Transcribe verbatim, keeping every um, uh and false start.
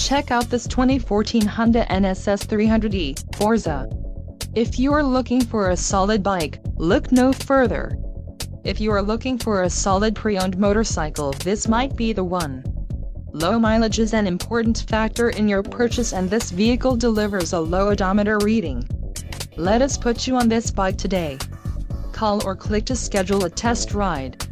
Check out this twenty fourteen Honda N S S three hundred E Forza. If you are looking for a solid bike, look no further. If you are looking for a solid pre-owned motorcycle, this might be the one. Low mileage is an important factor in your purchase, and this vehicle delivers a low odometer reading. Let us put you on this bike today. Call or click to schedule a test ride.